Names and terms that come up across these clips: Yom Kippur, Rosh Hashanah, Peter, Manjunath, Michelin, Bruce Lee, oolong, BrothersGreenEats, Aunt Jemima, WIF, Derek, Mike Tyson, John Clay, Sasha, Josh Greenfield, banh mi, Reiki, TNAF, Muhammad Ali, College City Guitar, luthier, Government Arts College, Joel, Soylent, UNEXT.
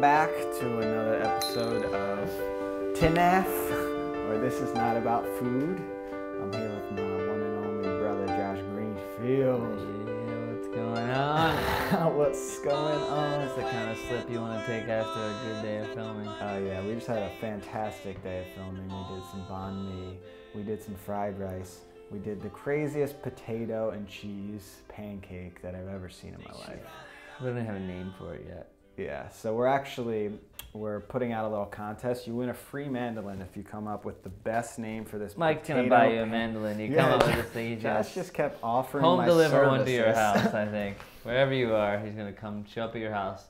welcome back to another episode of TNAF, or This Is Not About Food. I'm here with my one and only brother, Josh Greenfield. Yeah, what's going on? What's going on? That's the kind of slip you want to take after a good day of filming. Oh yeah, we just had a fantastic day of filming. We did some banh mi, we did some fried rice, we did the craziest potato and cheese pancake that I've ever seen in my life. We don't have a name for it yet. Yeah, so we're putting out a little contest. You win a free mandolin if you come up with the best name for this. Mike's gonna buy you a mandolin. You come up with this thing. Josh just kept offering home deliver one to your house. I think wherever you are, he's gonna come show up at your house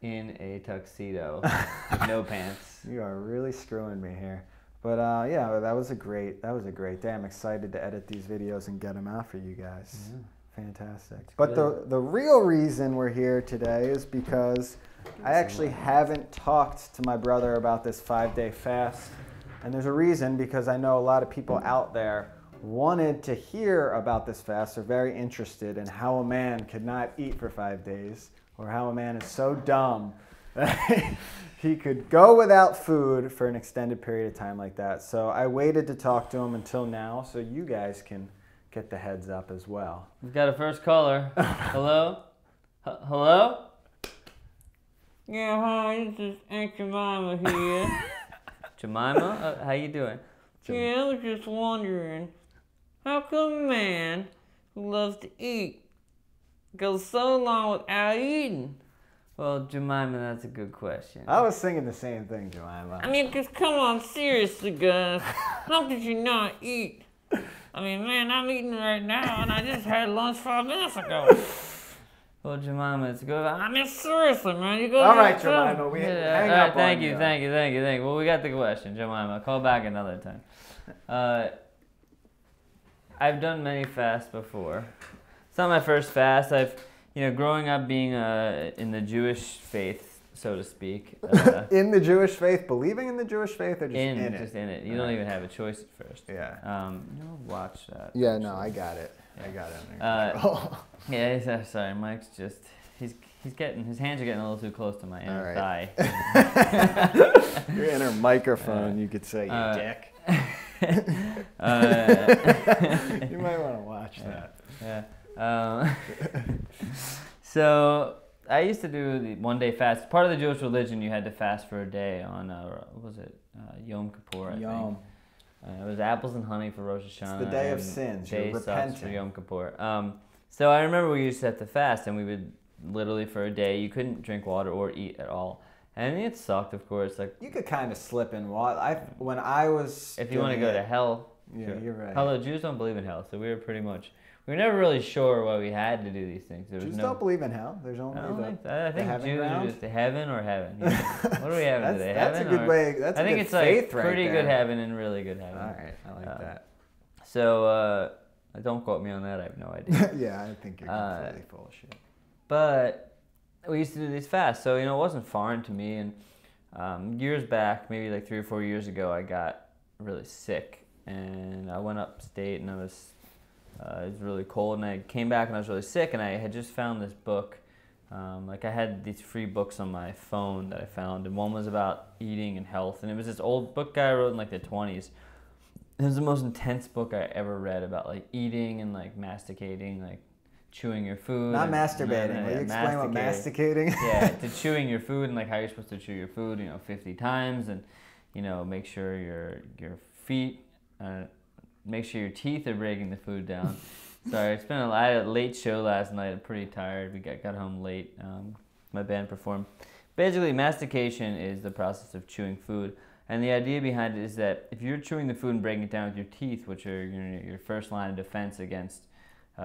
in a tuxedo with no pants. You are really screwing me here. But yeah, that was a great day. I'm excited to edit these videos and get them out for you guys. Yeah. Fantastic. But the real reason we're here today is because I actually haven't talked to my brother about this 5-day fast. And there's a reason, because I know a lot of people out there wanted to hear about this fast. They're very interested in how a man could not eat for 5 days, or how a man is so dumb that he could go without food for an extended period of time like that. So I waited to talk to him until now so you guys can get the heads up as well. We've got a first caller. Hello? Hello? Yeah, hi, this is Aunt Jemima here. Jemima? How you doing? Yeah, I was just wondering, how come a man who loves to eat goes so long without eating? Well, Jemima, that's a good question. I was thinking the same thing, Jemima. I mean, just come on, seriously, guys. How could you not eat? I mean, man, I'm eating right now, and I just had lunch 5 minutes ago. Well, Jemima, it's good. I mean, seriously, man, you go. All right, Jemima, we hang up on you. Thank you. Well, we got the question, Jemima. Call back another time. I've done many fasts before. It's not my first fast. Growing up being in the Jewish faith, so to speak. In the Jewish faith, believing in the Jewish faith, or just in it? Just in it. You don't even have a choice at first. Yeah. No, watch that. Yeah, actually. No, I got it. Yeah. I got it. Yeah, sorry, Mike's just, his hands are getting a little too close to my inner thigh. Your inner microphone, you could say, you dick. You might want to watch that. Yeah. So I used to do the 1-day fast. Part of the Jewish religion, you had to fast for a day on, Yom Kippur, I think. It was apples and honey for Rosh Hashanah. It's the day of sins. You're repenting. For Yom Kippur. So I remember we used to have to fast, and we would literally for a day, you couldn't drink water or eat at all. And it sucked, of course. Like, you could kind of slip in water. If you want to go to hell. Yeah, sure. You're right. Although Jews don't believe in hell, so we were pretty much... We were never really sure why we had to do these things. Jews don't believe in hell. There's only I think Jews are just heaven or heaven. Yeah. What are we having today? Heaven? That's a good way. That's a good faith right there. I think it's like pretty good heaven and really good heaven. All right. I like that. So don't quote me on that. I have no idea. Yeah, I think you're completely full of shit. But we used to do these fasts. So, it wasn't foreign to me. And years back, maybe like 3 or 4 years ago, I got really sick. And I went upstate and I was... it was really cold, and I came back and I was really sick, and I had just found this book. I had these free books on my phone that I found, and one was about eating and health, and it was this old book guy wrote in like the 20s. It was the most intense book I ever read about eating and masticating, chewing your food. Not masturbating. Will you explain what masticating? Yeah, to chewing your food and how you're supposed to chew your food, 50 times, and make sure your feet. Make sure your teeth are breaking the food down. Sorry, it's been I had a late show last night. I'm pretty tired. We got home late. My band performed. Basically, mastication is the process of chewing food. And the idea behind it is that if you're chewing the food and breaking it down with your teeth, which are your first line of defense against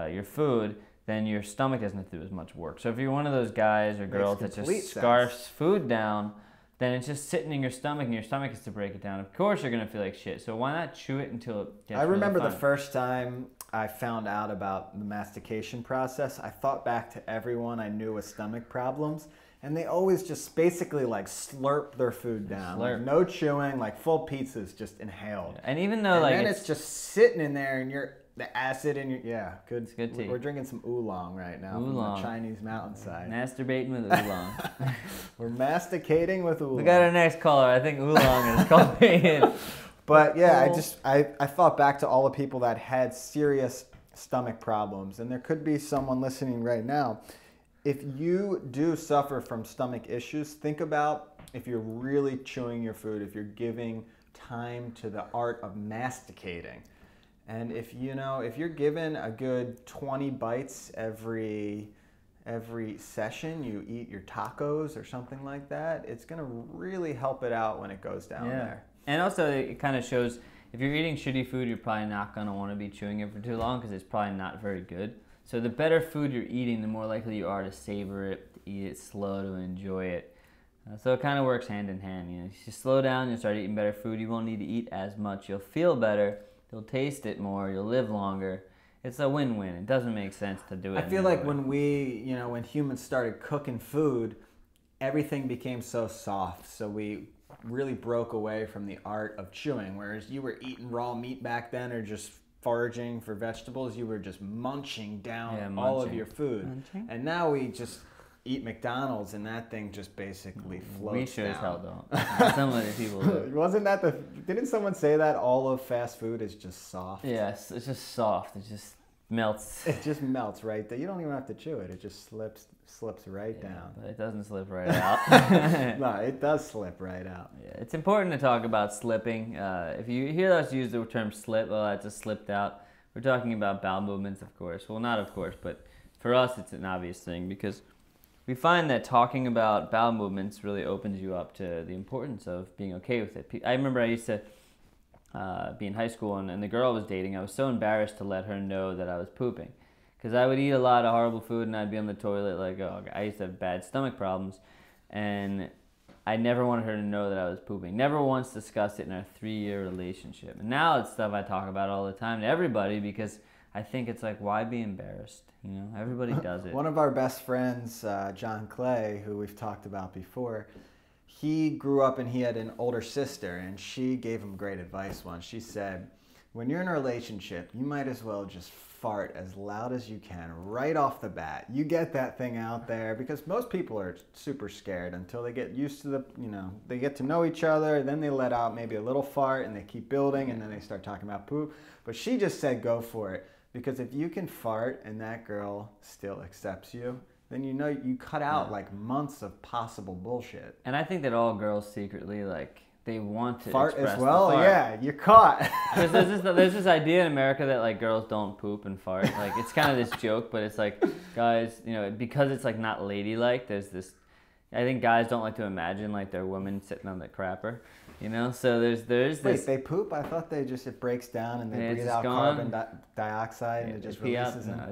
your food, then your stomach doesn't have to do as much work. So if you're one of those guys or girls that just scarfs food down, then it's just sitting in your stomach, and your stomach has to break it down. Of course you're going to feel like shit, so why not chew it until it gets really the first time I found out about the mastication process, I thought back to everyone I knew with stomach problems, And they always just basically like slurp their food down. Like no chewing, like full pizzas just inhaled. And even though then it's just sitting in there and you're the acid in your good. It's good tea. We're drinking some oolong right now from the Chinese mountainside. Masturbating with oolong. We're masticating with oolong. We got our next caller. I think oolong is coming in. But yeah, I just I thought back to all the people that had serious stomach problems, and there could be someone listening right now. If you do suffer from stomach issues, think about if you're really chewing your food, if you're giving time to the art of masticating. And if you know, if you're given a good 20 bites every session, you eat your tacos or something like that, it's gonna really help it out when it goes down there. And also it kind of shows, if you're eating shitty food, you're probably not gonna wanna be chewing it for too long because it's probably not very good. So the better food you're eating, the more likely you are to savor it, to eat it slow, to enjoy it. So it kind of works hand in hand. You know, if you slow down, you start eating better food. You won't need to eat as much. You'll feel better. You'll taste it more. You'll live longer. It's a win-win. It doesn't make sense to do it. I feel like when we, you know, when humans started cooking food, everything became so soft. So we really broke away from the art of chewing. Whereas you were eating raw meat back then, or just foraging for vegetables, you were just munching down all of your food. And now we just eat McDonald's and that thing just basically floats down. We sure as hell don't. Some of the people do. Wasn't that the, didn't someone say that all of fast food is just soft? Yes, it's just soft. It just melts. It just melts right there. You don't even have to chew it. It just slips right down. But it doesn't slip right out. No, it does slip right out. Yeah, it's important to talk about slipping. If you hear us use the term slip, well, I just slipped out. We're talking about bowel movements, of course. Well, not of course, but for us, it's an obvious thing because we find that talking about bowel movements really opens you up to the importance of being okay with it. I remember I used to be in high school, and the girl I was dating, I was so embarrassed to let her know that I was pooping. Because I would eat a lot of horrible food and I'd be on the toilet like, oh, I used to have bad stomach problems. And I never wanted her to know that I was pooping. Never once discussed it in our 3-year relationship. And now it's stuff I talk about all the time to everybody because I think it's like, why be embarrassed? You know, everybody does it. One of our best friends, John Clay, who we've talked about before, he grew up and he had an older sister, and she gave him great advice once. She said, when you're in a relationship, you might as well just fart as loud as you can right off the bat. You get that thing out there because most people are super scared until they get used to the, you know, they get to know each other, then they let out maybe a little fart and they keep building and then they start talking about poop. But she just said go for it, because if you can fart and that girl still accepts you, then you know you cut out like months of possible bullshit. And I think that all girls secretly like they want to fart as well. Yeah, you're caught. there's this idea in America that like girls don't poop and fart. Like it's kind of this joke, but it's like guys, you know, because it's like not ladylike. There's this, I think guys don't like to imagine like their woman sitting on the crapper, you know. So there's this. Wait, they poop? I thought they just it breaks down and they breathe out carbon dioxide and it just releases. No,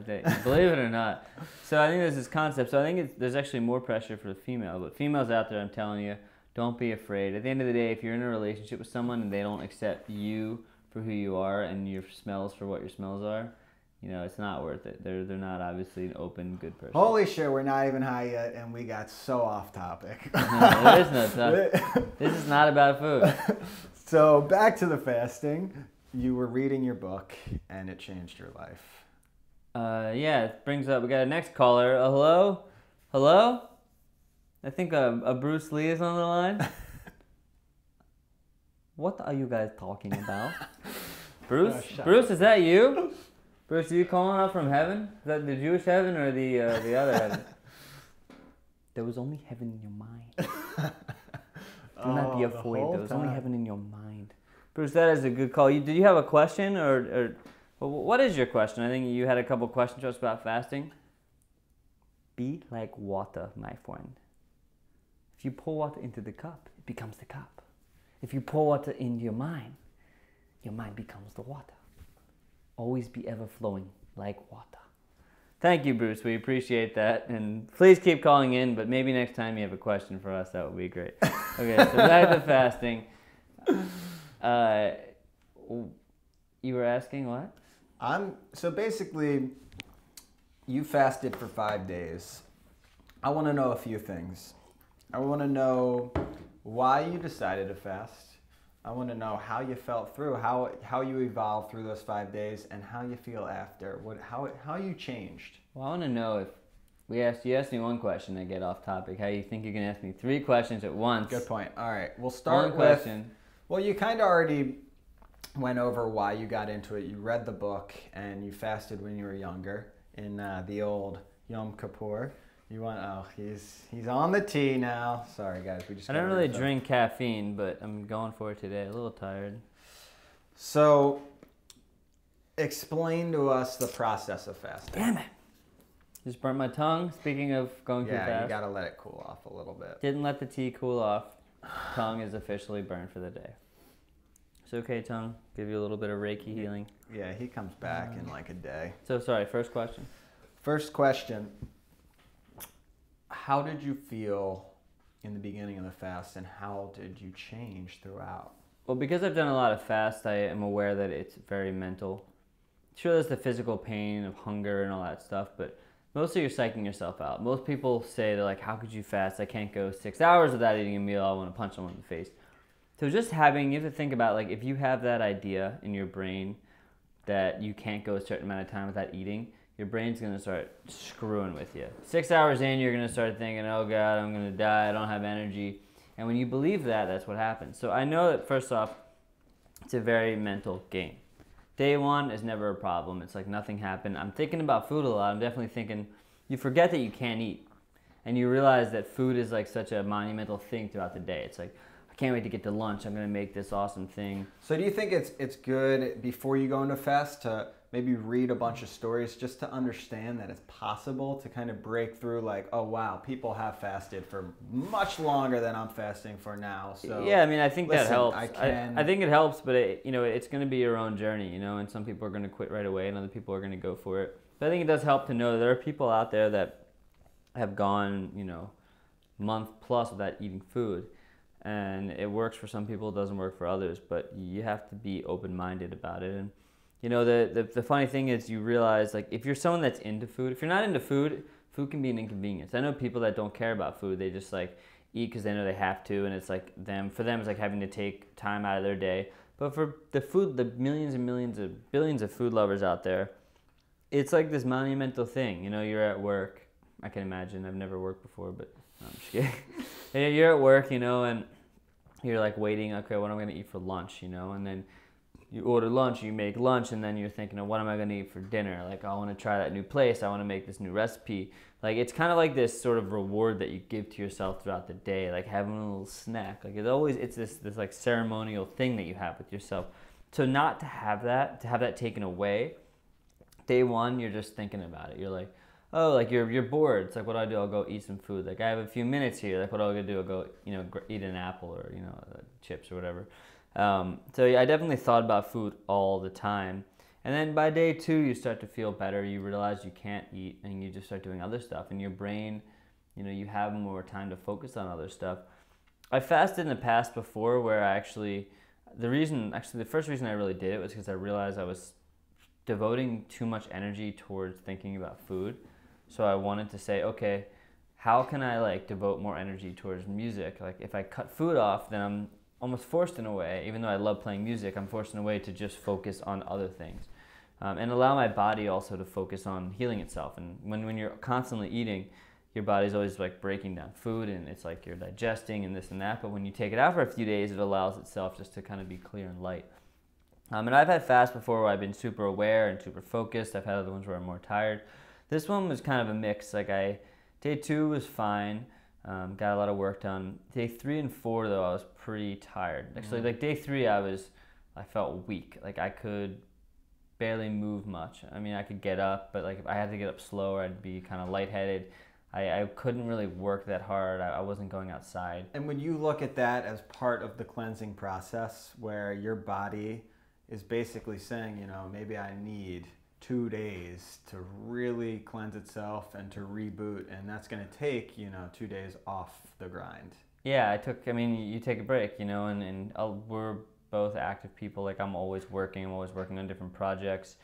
believe it or not. So I think there's this concept. So I think there's actually more pressure for the female, but females out there, I'm telling you. Don't be afraid. At the end of the day, if you're in a relationship with someone and they don't accept you for who you are and your smells for what your smells are, you know, it's not worth it. They're not obviously an open, good person. Holy shit, we're not even high yet, and we got so off topic. No, there is no topic. This is not about food. So back to the fasting. You were reading your book, and it changed your life. Yeah, it brings up, we got a next caller. Hello? Hello? I think a Bruce Lee is on the line. What are you guys talking about? Bruce? Oh, Bruce, is that you? Bruce, are you calling up from heaven? Is that the Jewish heaven or the other heaven? There was only heaven in your mind. Do not be afraid. There was only heaven in your mind. Bruce, that is a good call. Did you have a question? Or what is your question? I think you had a couple questions just about fasting. Be like water, my friend. If you pour water into the cup, it becomes the cup. If you pour water into your mind becomes the water. Always be ever flowing like water. Thank you, Bruce. We appreciate that. And please keep calling in, but maybe next time you have a question for us, that would be great. Okay, so back to fasting. You were asking what? So basically, you fasted for 5 days. I want to know a few things. I want to know why you decided to fast. I want to know how you felt through, how you evolved through those 5 days, and how you feel after, how you changed. Well, I want to know if you asked me one question to get off topic. How you think you can ask me three questions at once? Good point. All right, we'll start with one question. Well, you kind of already went over why you got into it. You read the book and you fasted when you were younger in the old Yom Kippur. You want? Oh, he's on the tea now. Sorry, guys. I don't really drink caffeine, but I'm going for it today. A little tired. So, explain to us the process of fasting. Damn it! Just burnt my tongue. Speaking of going too fast. Yeah, you gotta let it cool off a little bit. Didn't let the tea cool off. Tongue is officially burned for the day. It's okay, tongue. Give you a little bit of Reiki healing. Yeah, he comes back in like a day. So sorry. First question. First question. How did you feel in the beginning of the fast, and how did you change throughout? Well, because I've done a lot of fast, I am aware that it's very mental. Sure, there's the physical pain of hunger and all that stuff, but mostly you're psyching yourself out. Most people say, they're like, how could you fast? I can't go 6 hours without eating a meal. I want to punch someone in the face. So just you have to think about, like, if you have that idea in your brain that you can't go a certain amount of time without eating, your brain's going to start screwing with you. 6 hours in, you're going to start thinking, oh God, I'm going to die, I don't have energy. And when you believe that, that's what happens. So I know that, first off, it's a very mental game. Day one is never a problem. It's like nothing happened. I'm thinking about food a lot. I'm definitely thinking, you forget that you can't eat. And you realize that food is like such a monumental thing throughout the day. It's like, I can't wait to get to lunch. I'm going to make this awesome thing. So do you think it's good before you go into fast to maybe read a bunch of stories just to understand that it's possible to kind of break through, like, oh wow, people have fasted for much longer than I'm fasting for now. So yeah, I mean, I think that helps. I think it helps, but it, you know, it's going to be your own journey, you know, and some people are going to quit right away and other people are going to go for it. But I think it does help to know there are people out there that have gone, you know, month plus without eating food. And it works for some people, it doesn't work for others, but you have to be open-minded about it. And you know, the funny thing is you realize, like, if you're someone that's into food, if you're not into food, food can be an inconvenience. I know people that don't care about food. They just, like, eat because they know they have to, and it's like for them it's like having to take time out of their day. But for the food, the millions and millions of billions of food lovers out there, it's like this monumental thing. You know, you're at work. I can imagine. I've never worked before, but no, I'm just kidding. You're at work, you know, and you're like waiting, okay, what am I going to eat for lunch, you know, and then you order lunch, you make lunch, and then you're thinking, oh, what am I going to eat for dinner? Like, I want to try that new place. I want to make this new recipe. Like, it's kind of like this sort of reward that you give to yourself throughout the day, like having a little snack. Like, it's this like ceremonial thing that you have with yourself. So not to have that, to have that taken away, day one, you're just thinking about it. You're like, oh, like you're bored. It's like, what do I do? I'll go eat some food. Like, I have a few minutes here. Like, what do I do? I'll go, you know, eat an apple or, you know, chips or whatever. So yeah, I definitely thought about food all the time. And then by day two, you start to feel better. You realize you can't eat and you just start doing other stuff. And your brain, you know, you have more time to focus on other stuff. I fasted in the past before where I actually, the first reason I really did it was because I realized I was devoting too much energy towards thinking about food. So I wanted to say, okay, how can I like devote more energy towards music? Like if I cut food off, then I'm almost forced in a way, even though I love playing music, I'm forced in a way to just focus on other things and allow my body also to focus on healing itself. And when you're constantly eating, your body's always like breaking down food and it's like you're digesting and this and that. But when you take it out for a few days, it allows itself just to kind of be clear and light. And I've had fasts before where I've been super aware and super focused. I've had other ones where I'm more tired. This one was kind of a mix. Like day two was fine. Got a lot of work done. Day three and four, though, I was pretty tired. Actually, like day three, I felt weak. Like I could barely move much. I mean, I could get up, but like if I had to get up slower, I'd be kind of lightheaded. I couldn't really work that hard. I wasn't going outside. And when you look at that as part of the cleansing process, where your body is basically saying, you know, maybe I need 2 days to really cleanse itself and to reboot, and that's going to take, you know, 2 days off the grind. Yeah, I mean, you take a break, you know, and we're both active people. Like I'm always working on different projects.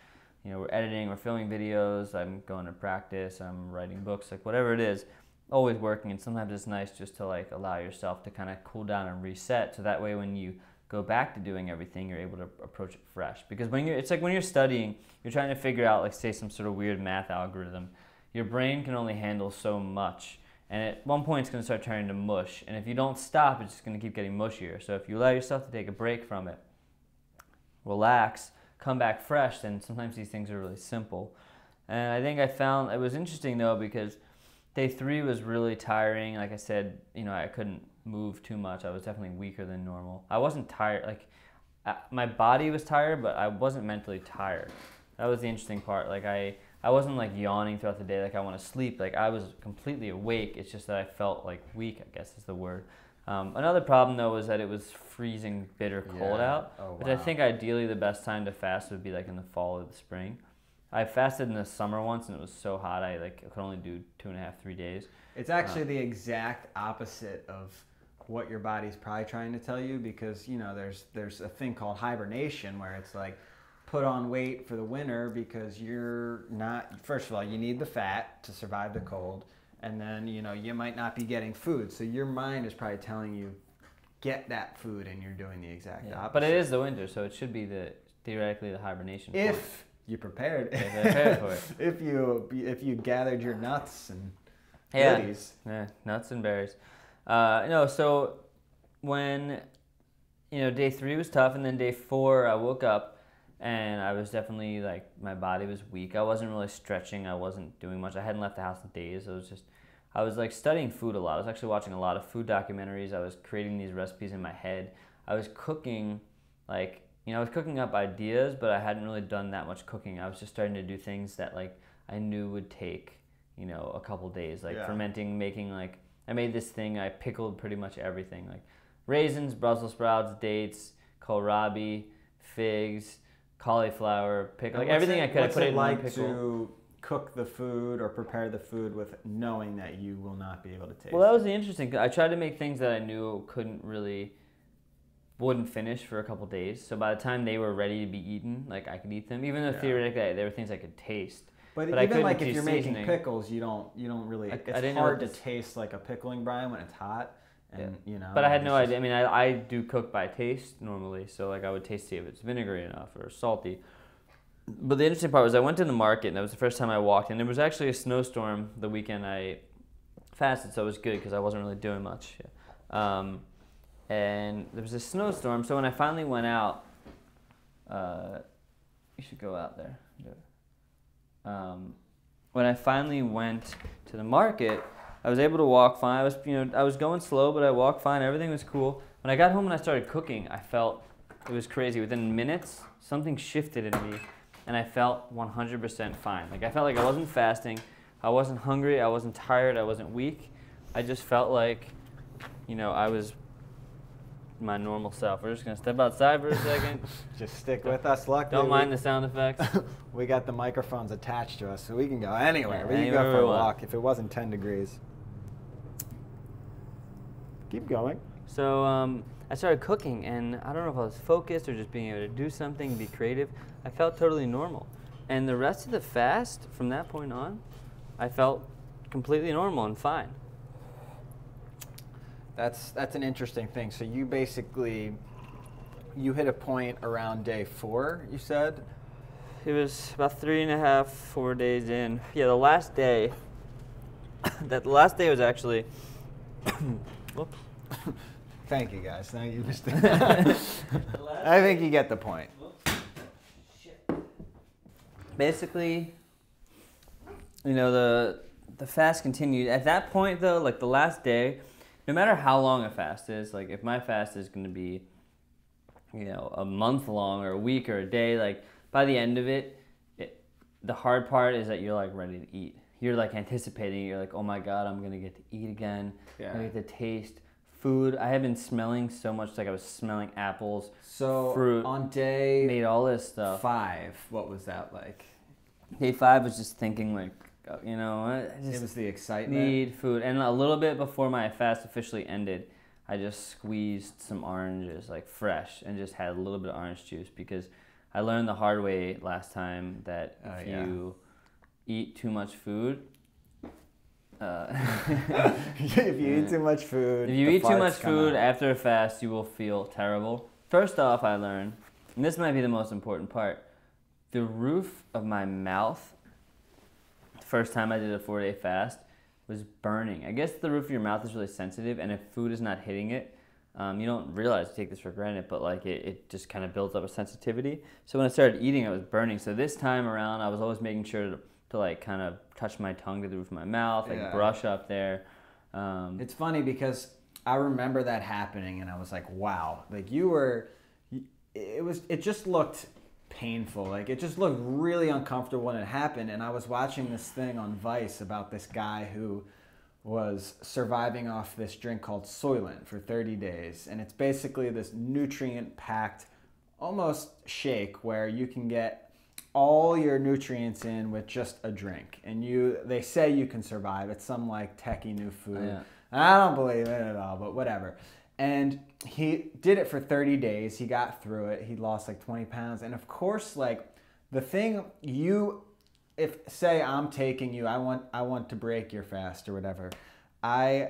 You know, we're editing, we're filming videos, I'm going to practice, I'm writing books, like whatever it is. always working, and sometimes it's nice just to like allow yourself to kind of cool down and reset, so that way when you go back to doing everything, you're able to approach it fresh. Because when you're, it's like when you're studying, you're trying to figure out like say some sort of weird math algorithm, your brain can only handle so much, and at one point it's going to start turning to mush, and if you don't stop, it's just going to keep getting mushier. So if you allow yourself to take a break from it, relax, come back fresh, then sometimes these things are really simple. And I think I found, it was interesting though, because day three was really tiring. Like I said, you know, I couldn't move too much. I was definitely weaker than normal. I wasn't tired, like my body was tired, but I wasn't mentally tired. That was the interesting part. Like I wasn't like yawning throughout the day like I want to sleep. Like I was completely awake. It's just that I felt like weak, I guess is the word. Another problem though was that it was freezing bitter cold out, which I think ideally the best time to fast would be like in the fall or the spring. I fasted in the summer once, and it was so hot I like could only do 2.5, 3 days. It's actually the exact opposite of what your body's probably trying to tell you, because you know there's a thing called hibernation where it's like put on weight for the winter because you're not. First of all, you need the fat to survive the cold, and then you know you might not be getting food, so your mind is probably telling you get that food, and you're doing the exact opposite. But it is the winter, so it should be the theoretically the hibernation. If you prepared, for it. if you gathered your nuts and goodies. Yeah, nuts and berries. No, so when you know day three was tough, and then day four I woke up and I was definitely like my body was weak. I wasn't really stretching. I wasn't doing much. I hadn't left the house in days. It was just I was like studying food a lot. I was actually watching a lot of food documentaries. I was creating these recipes in my head. I was cooking like. You know, I was cooking up ideas, but I hadn't really done that much cooking. I was just starting to do things that like I knew would take, you know, a couple days, like fermenting, making like, I made this thing, I pickled pretty much everything, like raisins, Brussels sprouts, dates, kohlrabi, figs, cauliflower, pickle, like everything I could. I put it in one pickle. To cook the food or prepare the food with knowing that you will not be able to taste. Well, that was the interesting thing. I tried to make things that I knew couldn't really wouldn't finish for a couple days, so by the time they were ready to be eaten, like I could eat them, even though theoretically there were things I could taste. But even I like if you're making pickles, you don't really. It's hard to taste like a pickling brine when it's hot, and you know. But I had no idea. I mean, I do cook by taste normally, so like I would taste see if it's vinegary enough or salty. But the interesting part was I went to the market, and that was the first time I walked, and there was actually a snowstorm the weekend I fasted, so it was good because I wasn't really doing much. And there was a snowstorm, so when I finally went out, you should go out there. When I finally went to the market, I was able to walk fine. I was going slow, but I walked fine. Everything was cool. When I got home and I started cooking, I felt it was crazy. Within minutes, something shifted in me, and I felt 100% fine. Like I felt like I wasn't fasting, I wasn't hungry, I wasn't tired, I wasn't weak. I just felt like, you know, I was my normal self. We're just gonna step outside for a second. Just stick with us. Luckily, don't mind the sound effects. We got the microphones attached to us, so we can go anywhere. We can go for a walk. If it wasn't 10 degrees, keep going. So I started cooking, and I don't know if I was focused or just being able to do something, be creative. I felt totally normal, and the rest of the fast from that point on, I felt completely normal and fine. That's an interesting thing. So you basically, you hit a point around day four, you said? It was about 3.5, 4 days in. Yeah, the last day, was actually, whoops. Thank you guys, thank you. I think you get the point. Basically, you know, the fast continued. At that point though, like the last day, no matter how long a fast is, like if my fast is going to be, you know, a month long or a week or a day, like by the end of it, the hard part is that you're like ready to eat. You're like anticipating. You're like, oh my God, I'm going to get to eat again. Yeah. I get to taste food. I have been smelling so much. Like I was smelling apples, so fruit. On day made all this stuff. 5, what was that like? Day 5 was just thinking like, you know, I just it was the excitement. Need food, and a little bit before my fast officially ended, I just squeezed some oranges, like fresh, and just had a little bit of orange juice because I learned the hard way last time that if you eat too much food, If you eat too much food, after a fast, you will feel terrible. First off, I learned, and this might be the most important part, the roof of my mouth, the first time I did a 4-day fast, was burning. I guess the roof of your mouth is really sensitive, and if food is not hitting it, you don't realize, you take this for granted, but like it just kind of builds up a sensitivity. So when I started eating, I was burning. So this time around, I was always making sure to like kind of touch my tongue to the roof of my mouth, like brush up there. It's funny because I remember that happening, and I was like, wow, like you were, it just looked painful. Like it just looked really uncomfortable when it happened. And I was watching this thing on Vice about this guy who was surviving off this drink called Soylent for 30 days. And it's basically this nutrient packed almost shake where you can get all your nutrients in with just a drink. And they say you can survive. It's some like techie new food. Yeah. I don't believe it at all, but whatever. And he did it for 30 days. He got through it. He lost like 20 pounds. And of course, like the thing if say I'm taking you, I want to break your fast or whatever, I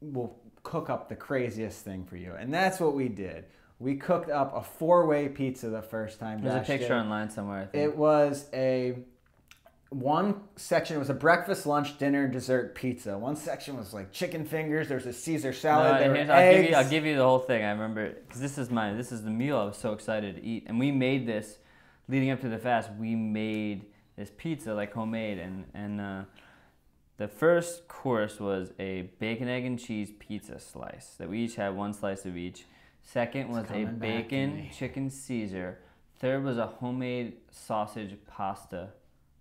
will cook up the craziest thing for you. And that's what we did. We cooked up a 4-way pizza the first time. There's a picture online somewhere, I think. It was one section was a breakfast, lunch, dinner, and dessert pizza. One section was like chicken fingers. There's a Caesar salad. No, I'll give you the whole thing. I remember because this is the meal I was so excited to eat. And we made this leading up to the fast. We made this pizza like homemade, and the first course was a bacon, egg, and cheese pizza slice that we each had one slice of each. Second was a bacon chicken Caesar. Third was a homemade sausage pasta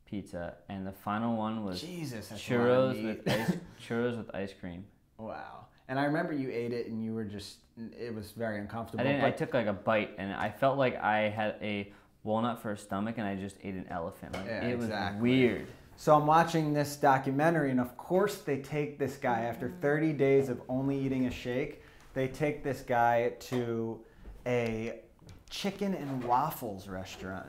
pizza, and the final one was churros with ice cream. Wow! And I remember you ate it, and you were just—it was very uncomfortable. I took like a bite, and I felt like I had a walnut for a stomach, and I just ate an elephant. Like, yeah, it was weird. So I'm watching this documentary, and of course they take this guy after 30 days of only eating a shake. They take this guy to a chicken and waffles restaurant.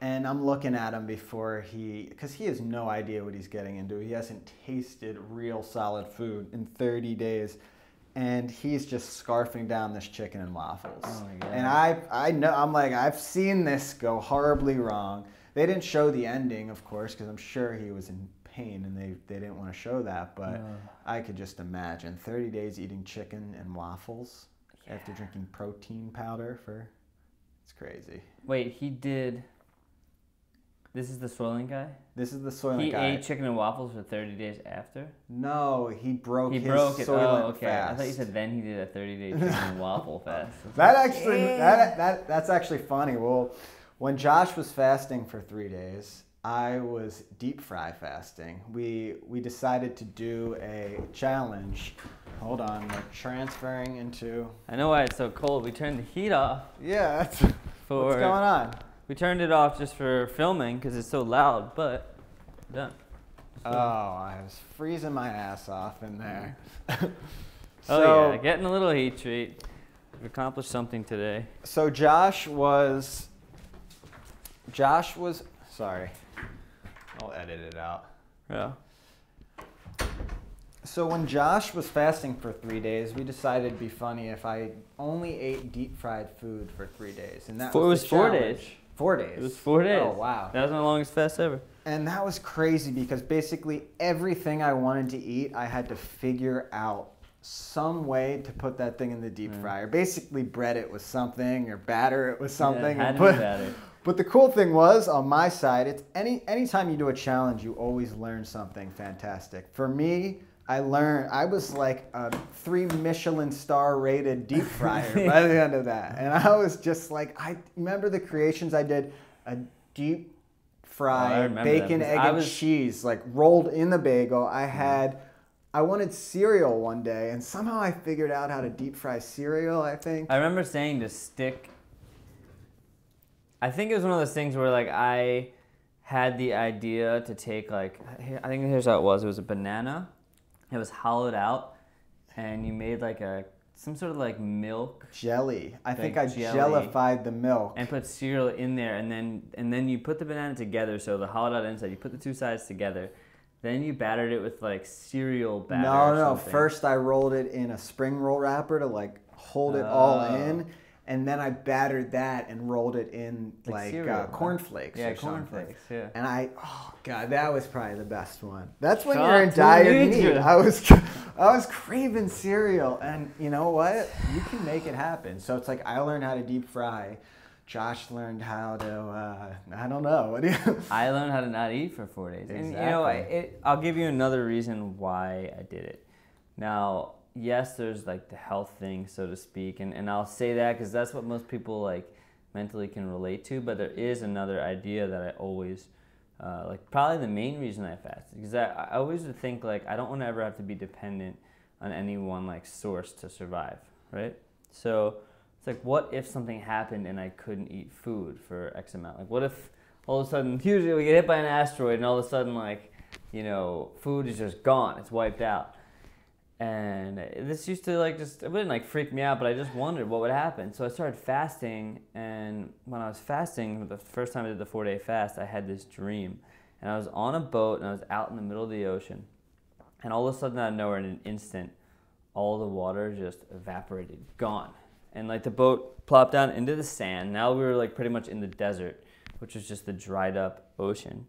And I'm looking at him because he has no idea what he's getting into. He hasn't tasted real solid food in 30 days. And he's just scarfing down this chicken and waffles. Oh my God. And I know, I'm like, I've seen this go horribly wrong. They didn't show the ending, of course, because I'm sure he was in pain and they didn't want to show that. But no. I could just imagine 30 days eating chicken and waffles after drinking protein powder it's crazy. Wait, he did... This is the Soylent guy? This is the Soylent guy. He ate chicken and waffles for 30 days after? No, he broke his Soylent fast. I thought you said then he did a 30-day chicken and waffle fast. That's actually funny. Well, when Josh was fasting for 3 days, I was deep fry fasting. We decided to do a challenge. Hold on, we're transferring into... I know why it's so cold. We turned the heat off. Yeah, what's going on? We turned it off just for filming because it's so loud, but done. Oh, I was freezing my ass off in there. Oh yeah, getting a little heat treat. We've accomplished something today. So Josh was, sorry, I'll edit it out. Yeah. So when Josh was fasting for 3 days, we decided it'd be funny if I only ate deep fried food for 3 days. And that was the challenge. 4 days. 4 days. It was 4 days. Oh, wow. That was my longest fast ever. And that was crazy because basically everything I wanted to eat, I had to figure out some way to put that thing in the deep fryer. Basically bread it with something or batter it with something. Yeah, but the cool thing was, on my side, it's anytime you do a challenge, you always learn something fantastic. For me, I was like a 3 Michelin star rated deep fryer by the end of that. And I was just like, I remember the creations I did, a deep fried bacon, egg, and cheese, like rolled in the bagel. I wanted cereal one day, and somehow I figured out how to deep fry cereal, I think. I remember saying to stick, I think it was one of those things where like I had the idea to take like, I think here's how it was a banana. It was hollowed out, and you made like some sort of like milk jelly. I jellified the milk and put cereal in there, and then you put the banana together. So the hollowed out inside, you put the two sides together, Then you battered it with like cereal batter. No, first I rolled it in a spring roll wrapper to like hold it all in, and then I battered that and rolled it in like cornflakes. Yeah, cornflakes. Yeah. And oh god, that was probably the best one. That's when you're in dire need. I was craving cereal, and you know what? You can make it happen. So it's like I learned how to deep fry. Josh learned how to, I don't know. What do you? I learned how to not eat for 4 days. Exactly. And, you know, I'll give you another reason why I did it. Now, yes, there's like the health thing, so to speak. And I'll say that because that's what most people like mentally can relate to. But there is another idea that I always, like probably the main reason I fasted. Because I always would think like, I don't want to ever have to be dependent on any one like source to survive, right? So it's like, what if something happened and I couldn't eat food for X amount? Like, what if all of a sudden, usually we get hit by an asteroid and all of a sudden, like, you know, food is just gone. It's wiped out. And this used to, like, just, it wouldn't, like, freak me out, but I just wondered what would happen. So I started fasting, and when I was fasting, the first time I did the 4-day fast, I had this dream. And I was on a boat, and I was out in the middle of the ocean. And all of a sudden, out of nowhere, in an instant, all the water just evaporated, gone. And like the boat plopped down into the sand. Now we were like pretty much in the desert, which was just the dried up ocean.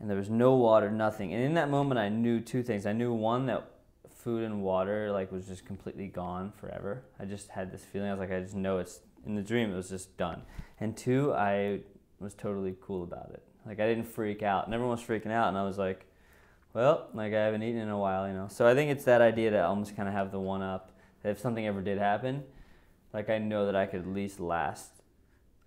And there was no water, nothing. And in that moment, I knew two things. I knew one, that food and water like was just completely gone forever. I just had this feeling. I was like, I just know it's in the dream. It was just done. And two, I was totally cool about it. Like I didn't freak out. And everyone was freaking out. And I was like, well, like I haven't eaten in a while, you know. So I think it's that idea to almost kind of have the one up, that if something ever did happen, like I know that I could at least last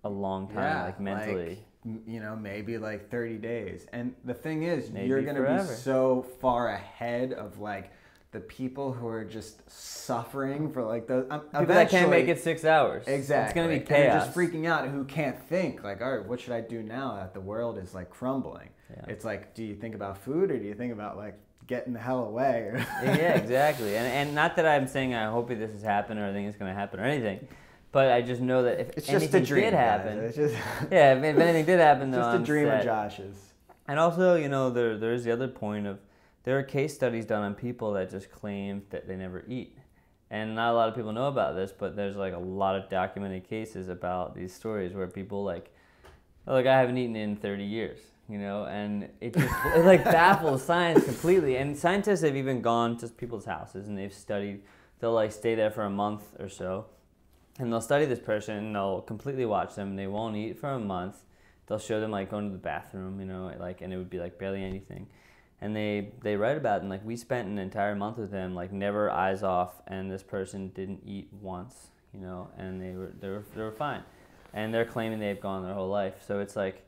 a long time, yeah, like mentally. Like, you know, maybe like 30 days. And the thing is, maybe you're going to be so far ahead of like the people who are just suffering for like those. People that can't make it 6 hours. Exactly. It's going to be chaos. And just freaking out, who can't think like, all right, what should I do now that the world is like crumbling? Yeah. It's like, do you think about food or do you think about like getting the hell away? Yeah, exactly. And not that I'm saying I hope this has happened or I think it's going to happen or anything, but I just know that if anything did happen, it's just a dream, guys. Yeah, if anything did happen, though, just a dream of Josh's. And also, you know, there's the other point of there are case studies done on people that just claim that they never eat, and not a lot of people know about this, but there's like a lot of documented cases about these stories where people like, oh, like I haven't eaten in 30 years. You know, and it just it like baffles science completely. And scientists have even gone to people's houses and they've studied. They'll like stay there for a month or so, and they'll study this person and they'll completely watch them. And they won't eat for a month. They'll show them like going to the bathroom, you know, like, and it would be like barely anything. And they write about it, and like we spent an entire month with them, like never eyes off, and this person didn't eat once, you know, and they were fine, and they're claiming they've gone their whole life. So it's like,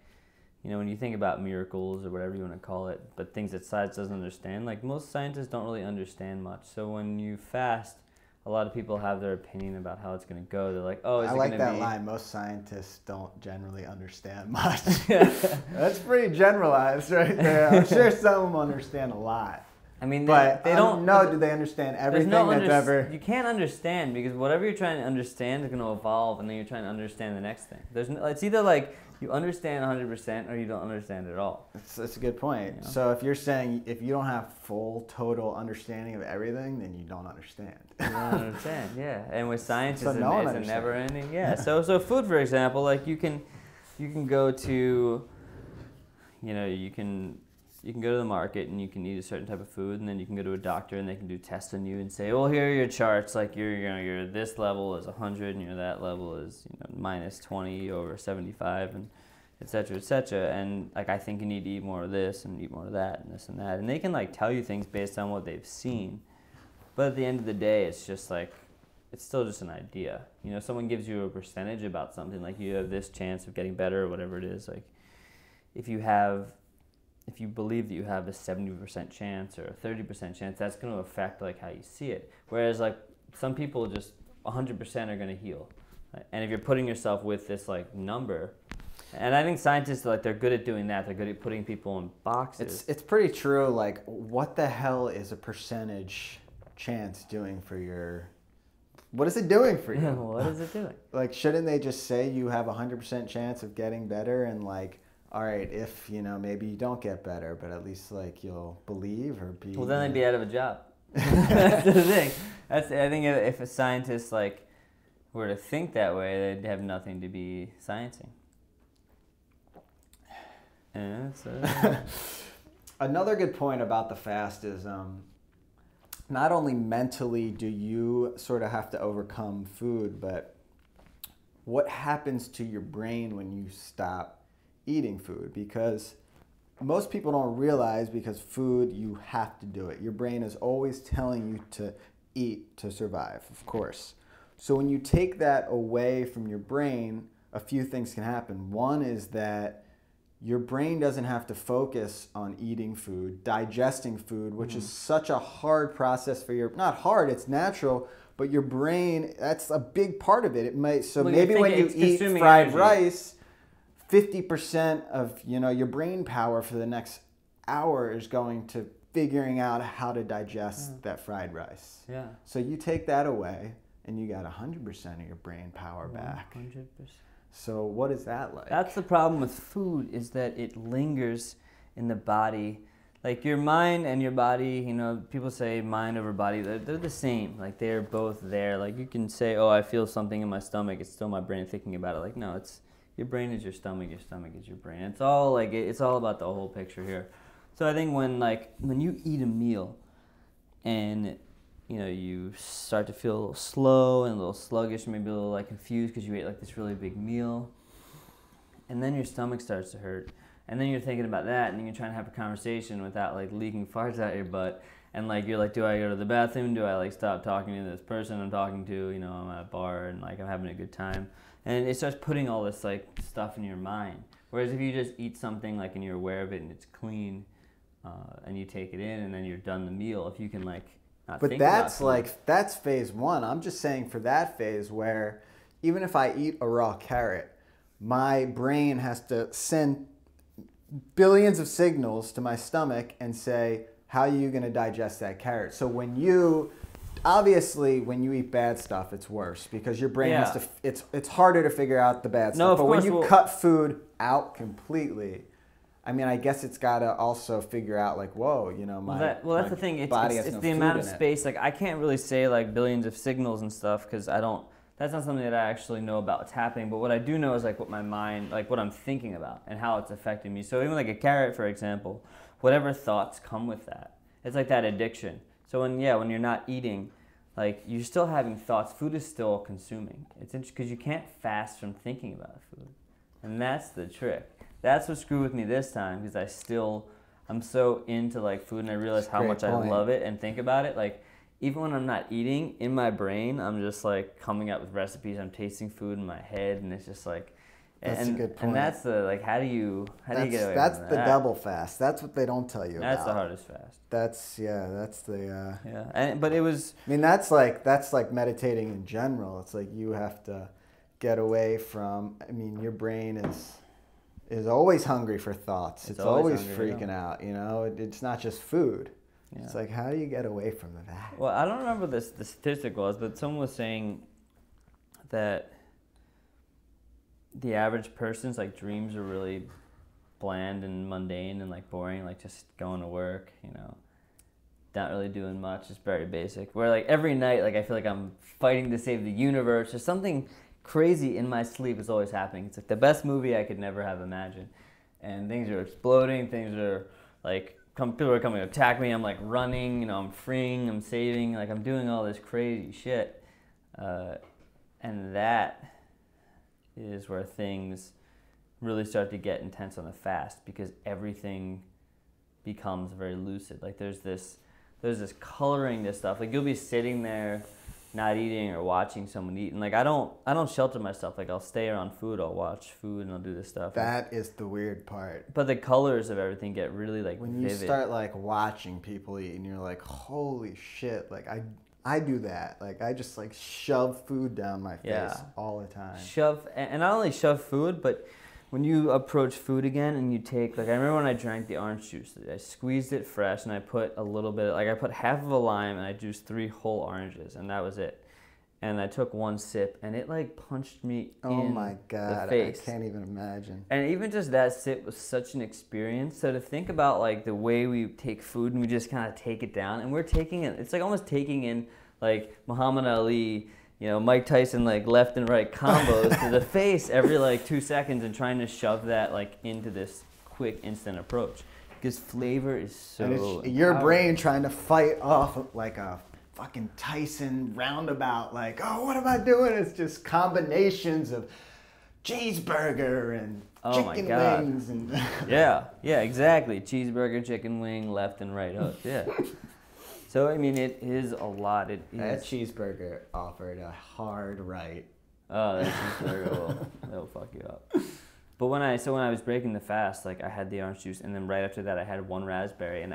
you know, when you think about miracles or whatever you want to call it, but things that science doesn't understand, like most scientists don't really understand much. So when you fast, a lot of people have their opinion about how it's going to go. They're like, oh, is it going to be... I like that line. Most scientists don't generally understand much. That's pretty generalized right there. I'm sure some of them understand a lot. I mean, they don't know. Do they understand everything that's ever... You can't understand, because whatever you're trying to understand is going to evolve, and then you're trying to understand the next thing. It's either like... you understand 100% or you don't understand at all. That's a good point. You know? So if you're saying if you don't have full, total understanding of everything, then you don't understand. You don't understand, yeah. And with science, it's a never-ending. Yeah. So food, for example, like you can go to, you know, you can go to the market and you can eat a certain type of food, and then you can go to a doctor and they can do tests on you and say, well, here are your charts, like you're this level is 100 and your that level is, you know, -20 over 75, and et cetera, and like I think you need to eat more of this and eat more of that and this and that, and they can like tell you things based on what they've seen, but at the end of the day, it's just like it's still just an idea. You know, someone gives you a percentage about something, like you have this chance of getting better or whatever it is. Like if you believe that you have a 70% chance or a 30% chance, that's going to affect like how you see it. Whereas like some people just 100% are going to heal. And if you're putting yourself with this like number, and I think scientists, like they're good at doing that. They're good at putting people in boxes. It's pretty true. Like what the hell is a percentage chance doing for your... What is it doing for you? What is it doing? Like shouldn't they just say you have 100% chance of getting better, and like all right, if, you know, maybe you don't get better, but at least, like, you'll believe or be... Well, then they'd be out of a job. That's the thing. That's, I think if a scientist, like, were to think that way, they'd have nothing to be sciencing. Yeah, so. Another good point about the fast is not only mentally do you sort of have to overcome food, but what happens to your brain when you stop eating food? Because most people don't realize, because food, you have to do it. Your brain is always telling you to eat to survive, of course. So when you take that away from your brain, a few things can happen. One is that your brain doesn't have to focus on eating food, digesting food, which is such a hard process for your, not hard, it's natural, but your brain, that's a big part of it. It might, so well, maybe when you eat fried rice, 50% of, you know, your brain power for the next hour is going to figuring out how to digest that fried rice. Yeah. So you take that away and you got 100% of your brain power back. 100%. So what is that like? That's the problem with food, is that it lingers in the body. Like your mind and your body, you know, people say mind over body, they're the same. Like they're both there. Like you can say, oh, I feel something in my stomach, it's still my brain thinking about it. Like, no, it's, your brain is your stomach is your brain. It's all like, it's all about the whole picture here. So I think when, like, when you eat a meal and, you know, you start to feel a little slow and a little sluggish, maybe a little like confused because you ate like this really big meal, and then your stomach starts to hurt, and then you're thinking about that, and then you're trying to have a conversation without like leaking farts out your butt, and like you're like, do I go to the bathroom? Do I like stop talking to this person I'm talking to? You know, I'm at a bar and like I'm having a good time. And it starts putting all this like stuff in your mind. Whereas if you just eat something like and you're aware of it and it's clean, and you take it in and then you're done the meal, if you can like not think about it. But that's like, that's phase one. I'm just saying for that phase where even if I eat a raw carrot, my brain has to send billions of signals to my stomach and say, how are you gonna digest that carrot? So when you, obviously, when you eat bad stuff, it's worse because your brain has to, it's harder to figure out the bad stuff. But when you cut food out completely, I mean, I guess it's got to also figure out like, whoa, you know, my body, well, that's the thing. It's the amount of space. Like, I can't really say like billions of signals and stuff because I don't, that's not something that I actually know about what's happening. But what I do know is like what my mind, like what I'm thinking about and how it's affecting me. So even like a carrot, for example, whatever thoughts come with that, it's like that addiction. So when, yeah, when you're not eating, like you're still having thoughts. Food is still consuming. It's interesting because you can't fast from thinking about food. And that's the trick. That's what screwed with me this time because I'm so into like food and I realize how much I love it and think about it. Like even when I'm not eating, in my brain, I'm just like coming up with recipes. I'm tasting food in my head and it's just like, that's a good point. And that's the, like, how do you get away from that? That's the double fast. That's what they don't tell you about. That's the hardest fast. That's, that's the, yeah, and, but it was... I mean, that's like meditating in general. It's like you have to get away from, I mean, your brain is always hungry for thoughts. It's always freaking out, you know? It's not just food. Yeah. It's like, how do you get away from that? Well, I don't remember this, the statistic was, but someone was saying that... the average person's like dreams are really bland and mundane and like boring, like just going to work, you know, not really doing much, just very basic. Where like every night, like I feel like I'm fighting to save the universe or something crazy in my sleep is always happening. It's like the best movie I could never have imagined. And things are exploding, things are like, people are coming to attack me, I'm like running, you know, I'm freeing, I'm saving, like I'm doing all this crazy shit. And that is where things really start to get intense on the fast because everything becomes very lucid. Like there's this coloring to stuff. Like you'll be sitting there not eating or watching someone eat. And like I don't shelter myself. Like I'll stay around food, I'll watch food and I'll do this stuff. That is the weird part. But the colors of everything get really like when vivid. You start like watching people eat and you're like, holy shit, like I do that. Like I just like shove food down my face all the time. And not only shove food, but when you approach food again and you take, like I remember when I drank the orange juice, I squeezed it fresh and I put a little bit, like I put half of a lime and I juiced 3 whole oranges and that was it. and I took one sip, and it like punched me in the face. I can't even imagine. And even just that sip was such an experience. So to think about like the way we take food and we just kind of take it down, and we're taking it, it's like almost taking in like Muhammad Ali, you know, Mike Tyson, like left and right combos to the face every like 2 seconds, and trying to shove that like into this quick instant approach, because flavor is so your brain trying to fight off of like a fucking Tyson roundabout, like, oh, what am I doing? It's just combinations of cheeseburger and chicken wings and yeah, exactly, cheeseburger, chicken wing, left and right hook, yeah. So, I mean, it is a lot. It is. That cheeseburger offered a hard right. Oh, that cheeseburger will fuck you up. But when I was breaking the fast, like, I had the orange juice, and then right after that, I had one raspberry, and it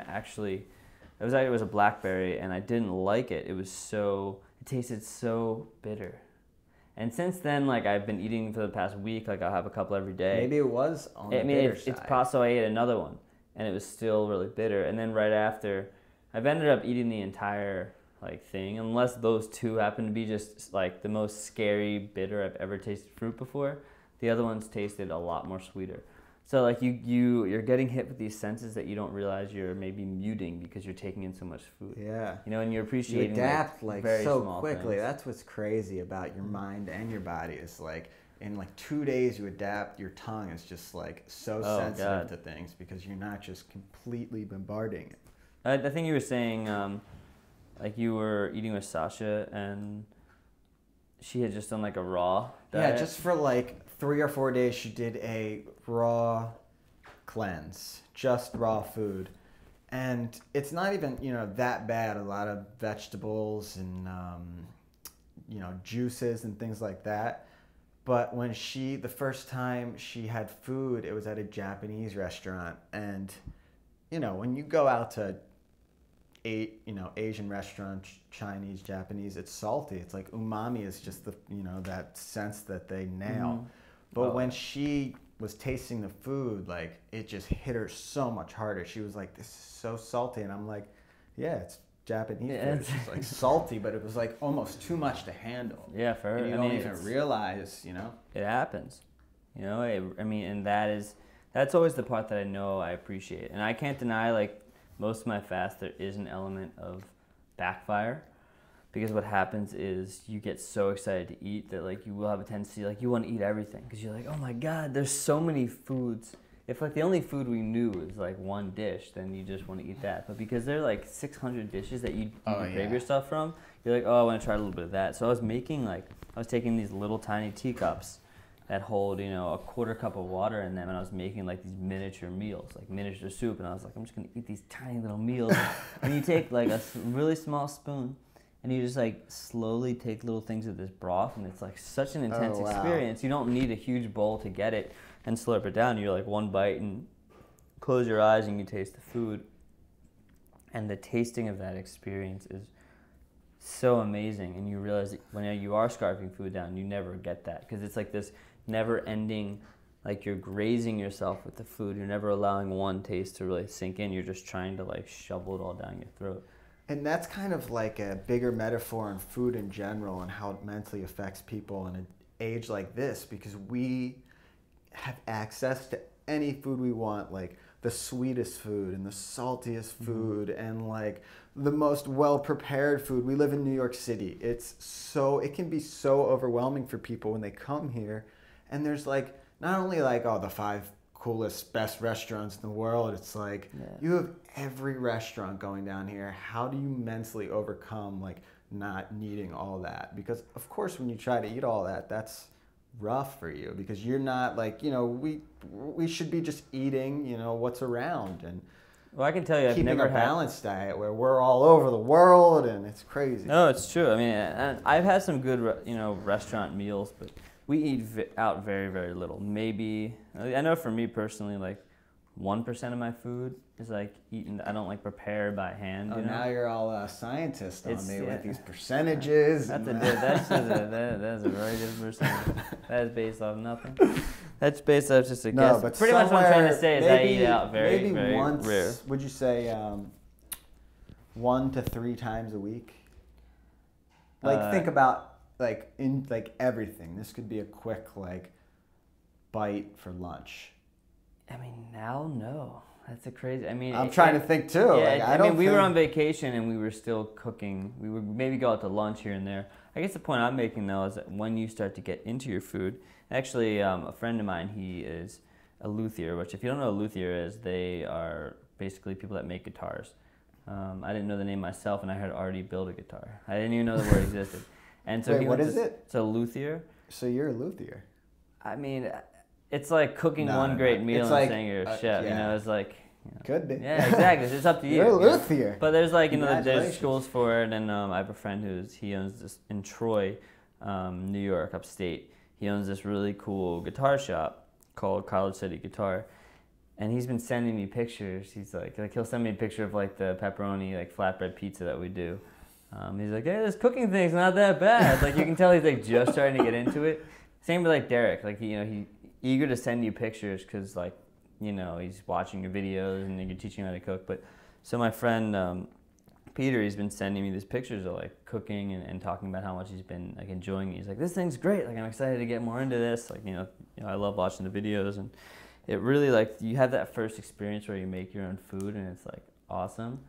was a blackberry, and I didn't like it. It tasted so bitter. And since then, like, I've been eating for the past week. Like, I'll have a couple every day. Maybe it was on the bitter side. It's possible I ate another one, and it was still really bitter. And then right after, I've ended up eating the entire like thing, unless those two happen to be just like the most scary bitter I've ever tasted fruit before. The other ones tasted a lot more sweeter. So like you're getting hit with these senses that you don't realize you're maybe muting because you're taking in so much food. Yeah. You know, and you're appreciating. You adapt like so quickly. Things. That's what's crazy about your mind and your body is like, in like 2 days you adapt, your tongue is just like so sensitive to things because you're not just completely bombarding it. I think you were saying, like, you were eating with Sasha, and she had just done, like, a raw diet. Yeah, just for, like, 3 or 4 days, she did a raw cleanse, just raw food. And it's not even, you know, that bad. A lot of vegetables and, you know, juices and things like that. But when the first time she had food, it was at a Japanese restaurant, and, you know, when you go out to Asian restaurants, Chinese, Japanese, it's salty. It's like umami is just the, you know, that sense that they nail. Mm. But when she was tasting the food, like, it just hit her so much harder. She was like, this is so salty. And I'm like, yeah, it's Japanese food. It's just, like, salty, but it was like almost too much to handle. Yeah, for her. And you don't even realize, you know. It happens. You know, I mean, and that's always the part that I know I appreciate. And I can't deny, like, most of my fast, there is an element of backfire, because what happens is you get so excited to eat that, like, you will have a tendency, like, you want to eat everything, because you're like, oh my God, there's so many foods. If, like, the only food we knew was, like, one dish, then you just want to eat that. But because there are, like, 600 dishes that you crave yourself from, you're like, oh, I want to try a little bit of that. So I was taking these little tiny teacups that hold, you know, a quarter cup of water in them, and I was making like these miniature meals, like miniature soup, and I was like, I'm just gonna eat these tiny little meals. And you take like a really small spoon, and you just like slowly take little things of this broth, and it's like such an intense experience. You don't need a huge bowl to get it and slurp it down. You're like one bite and close your eyes and you taste the food. And the tasting of that experience is so amazing, and you realize that when you are scarfing food down, you never get that, because it's like this never-ending, like, you're grazing yourself with the food. You're never allowing one taste to really sink in. You're just trying to, like, shovel it all down your throat. And that's kind of like a bigger metaphor in food in general and how it mentally affects people in an age like this, because we have access to any food we want, like the sweetest food and the saltiest food and, like, the most well-prepared food. We live in New York City. It can be so overwhelming for people when they come here. And there's, like, not only, like, the 5 coolest, best restaurants in the world. It's like, you have every restaurant going down here. How do you mentally overcome, like, not needing all that? Because, of course, when you try to eat all that, that's rough for you, because you're not, like, you know, we should be just eating, you know, what's around. And well, I can tell you, I've never had a balanced diet where we're all over the world, and it's crazy. No, it's true. I mean, I've had some good, you know, restaurant meals, but we eat out very, very little. Maybe, I know for me personally, like, 1% of my food is, like, eaten. I don't, like, prepare by hand. You know? Now you're all scientist on me with these percentages. That's a very good percentage. That is based off nothing. That's based off just a guess. But pretty much what I'm trying to say is I eat out very, very rare. Would you say 1 to 3 times a week? Like, think about like in like everything. This could be a quick like bite for lunch. I mean, now no. That's a crazy. I mean, I'm trying to think too. Yeah, like, I mean, we were on vacation and we were still cooking. We would maybe go out to lunch here and there. I guess the point I'm making though is that when you start to get into your food, actually, a friend of mine, he is a luthier. Which, if you don't know what a luthier is, they are basically people that make guitars. I didn't know the name myself, and I had already built a guitar. I didn't even know the word existed. And so, wait, what is it? It's a luthier. So you're a luthier. I mean. It's like cooking one great meal and like, saying you're a chef. Yeah. You know, it's like could be. Yeah, exactly. It's up to you. You're a luthier. You know? But there's like, you know, there's schools for it, and I have a friend he owns this in Troy, New York, upstate. He owns this really cool guitar shop called College City Guitar, and he's been sending me pictures. He's like he'll send me a picture of like the pepperoni like flatbread pizza that we do. He's like, hey, this cooking thing's not that bad. Like you can tell he's like just starting to get into it. Same with like Derek. Like he eager to send you pictures because, like, you know, he's watching your videos and you're teaching him how to cook. But so my friend Peter, he's been sending me these pictures of like cooking and talking about how much he's been like enjoying it. He's like, this thing's great. Like, I'm excited to get more into this. Like, you know, I love watching the videos, and it really like you have that first experience where you make your own food and it's like awesome.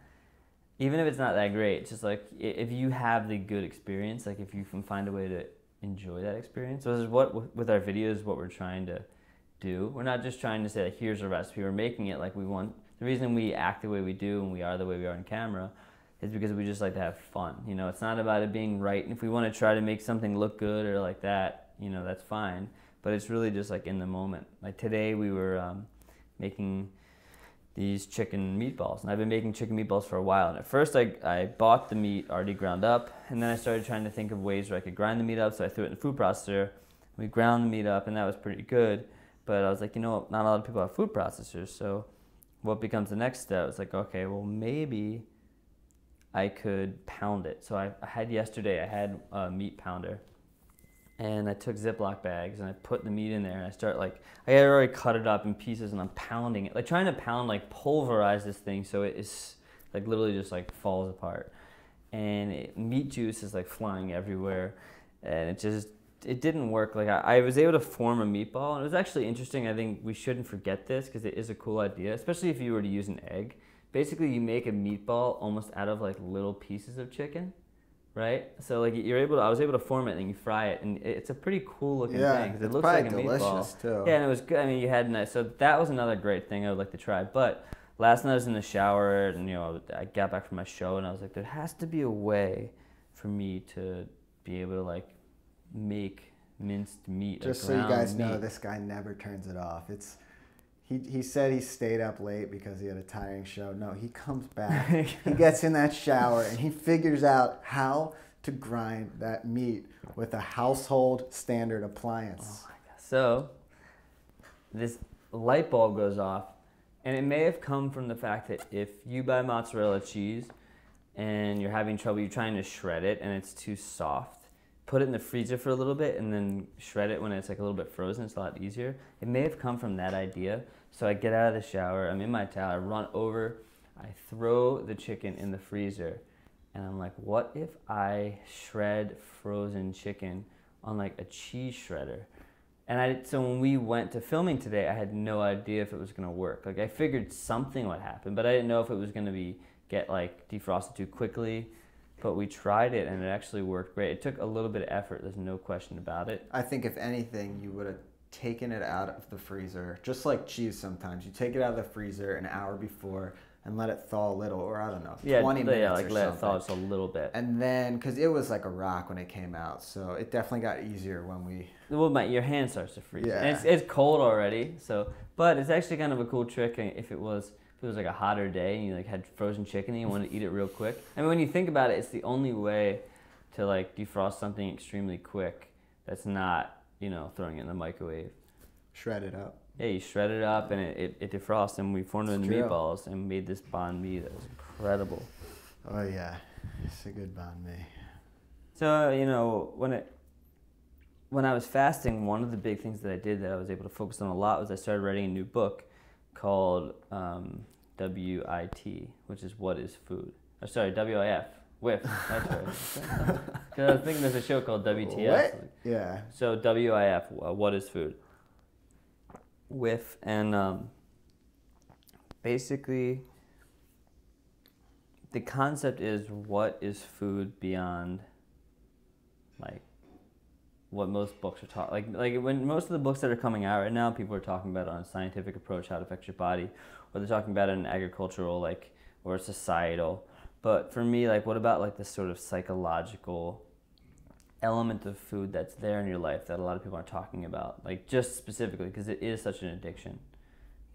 Even if it's not that great, it's just like if you have the good experience, like if you can find a way to enjoy that experience. So this is what with our videos what we're trying to do. We're not just trying to say like, here's a recipe. We're making it like we want. The reason we act the way we do and we are the way we are on camera is because we just like to have fun. You know, it's not about it being right. And if we want to try to make something look good or like that, you know, that's fine. But it's really just like in the moment. Like today we were making these chicken meatballs, and I've been making chicken meatballs for a while, and at first I bought the meat already ground up, and then I started trying to think of ways where I could grind the meat up, so I threw it in the food processor. We ground the meat up, and that was pretty good, but I was like, you know, not a lot of people have food processors, so what becomes the next step? It's like, okay, well maybe I could pound it. So I had a meat pounder, and I took Ziploc bags and I put the meat in there, and I start like, I had already cut it up in pieces and I'm pounding it, like trying to pound, like pulverize this thing so it is like literally just like falls apart. And meat juice is like flying everywhere, and it didn't work. Like I was able to form a meatball, and it was actually interesting. I think we shouldn't forget this because it is a cool idea, especially if you were to use an egg. Basically you make a meatball almost out of like little pieces of chicken. Right, so like I was able to form it, and you fry it, and it's a pretty cool looking thing. Cause it looks like a meatball. Too. Yeah, and it was good. I mean, you had nice. So that was another great thing I would like to try. But last night I was in the shower, and you know, I got back from my show, and I was like, there has to be a way for me to be able to like make minced meat. Just so you guys know, this guy never turns it off. It's he said he stayed up late because he had a tiring show. No, he comes back, he gets in that shower, and he figures out how to grind that meat with a household standard appliance. Oh my God. So this light bulb goes off, and it may have come from the fact that if you buy mozzarella cheese and you're having trouble, you're trying to shred it and it's too soft, put it in the freezer for a little bit and then shred it when it's like a little bit frozen. It's a lot easier. It may have come from that idea. So I get out of the shower, I'm in my towel, I run over, I throw the chicken in the freezer, and I'm like, what if I shred frozen chicken on like a cheese shredder? And so when we went to filming today, I had no idea if it was gonna work. Like I figured something would happen, but I didn't know if it was gonna get like defrosted too quickly. But we tried it, and it actually worked great. It took a little bit of effort, there's no question about it. I think if anything, you would have taken it out of the freezer, just like cheese sometimes. You take it out of the freezer an hour before and let it thaw a little, or I don't know, 20 minutes or something. Let it thaw just a little bit. And then, because it was like a rock when it came out, so it definitely got easier when we... Well, your hand starts to freeze. Yeah. And it's cold already, so... But it's actually kind of a cool trick if it was like a hotter day and you like had frozen chicken and you wanted to eat it real quick. I mean, when you think about it, it's the only way to like defrost something extremely quick that's not, you know, throwing it in the microwave. Shred it up. Yeah, you shred it up and it defrosts, and we formed it into meatballs and made this banh mi that was incredible. Oh yeah, it's a good banh mi. So, you know, when I was fasting, one of the big things that I did that I was able to focus on a lot was I started writing a new book called WIF, WIF, that's right. Because I was thinking there's a show called WTF. What? Yeah. So WIF, what is food? WIF, and basically the concept is, what is food beyond, like, what most books are taught. Like when most of the books that are coming out right now, people are talking about on a scientific approach, how it affects your body, or they're talking about an agricultural, like, or societal. But for me, like, what about, like, this sort of psychological element of food that's there in your life that a lot of people aren't talking about, like, just specifically because it is such an addiction,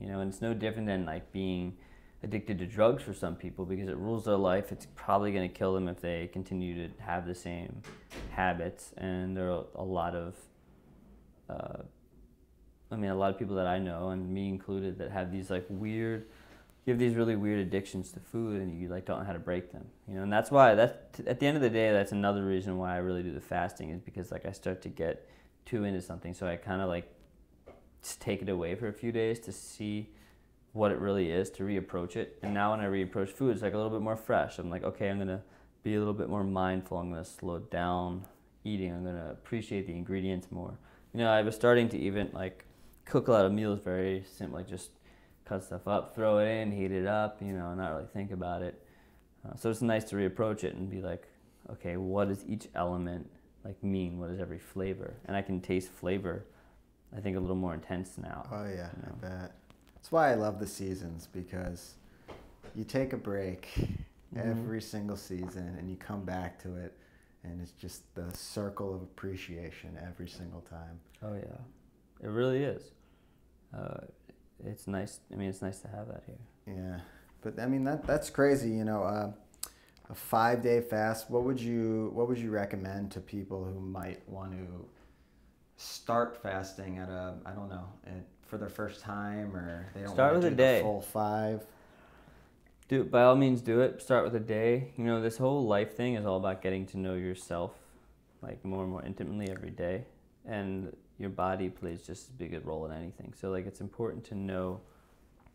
you know? And it's no different than, like, being addicted to drugs for some people, because it rules their life. It's probably going to kill them if they continue to have the same habits. And there are a lot of, a lot of people that I know, and me included, that have these, like, weird, you have these really weird addictions to food, and you, like, don't know how to break them, you know? And that's why, at the end of the day, that's another reason why I really do the fasting, is because, like, I start to get too into something. So I kind of, like, just take it away for a few days to see what it really is, to reapproach it. And now when I reapproach food, it's like a little bit more fresh. I'm like, okay, I'm gonna be a little bit more mindful. I'm gonna slow down eating. I'm gonna appreciate the ingredients more. You know, I was starting to even, like, cook a lot of meals very simple, like, just cut stuff up, throw it in, heat it up, you know, not really think about it. So it's nice to reapproach it and be like, okay, what does each element, like, mean? What is every flavor? And I can taste flavor, I think, a little more intense now. Oh yeah, you know? I bet. That's why I love the seasons, because you take a break every single season and you come back to it, and it's just the circle of appreciation every single time. Oh yeah, it really is. It's nice. I mean, it's nice to have that here. Yeah, but I mean, that's crazy. You know, a 5-day fast. What would you recommend to people who might want to start fasting at a, I don't know, for their first time, or they don't start with a day, the full 5? Do, by all means, do it. Start with a day. You know, this whole life thing is all about getting to know yourself, like, more and more intimately every day, and your body plays just as big a role in anything. So, like, it's important to know